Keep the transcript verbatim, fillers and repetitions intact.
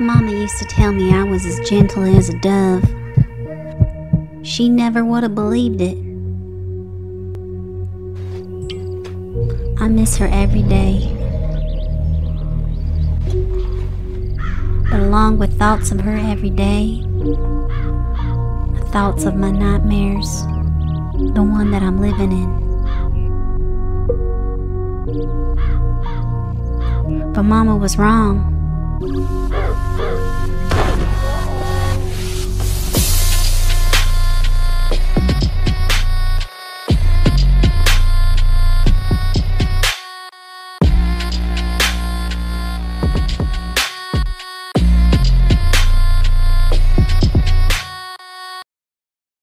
Mama used to tell me I was as gentle as a dove. She never would have believed it. I miss her every day. But along with thoughts of her every day, thoughts of my nightmares, the one that I'm living in. But Mama was wrong.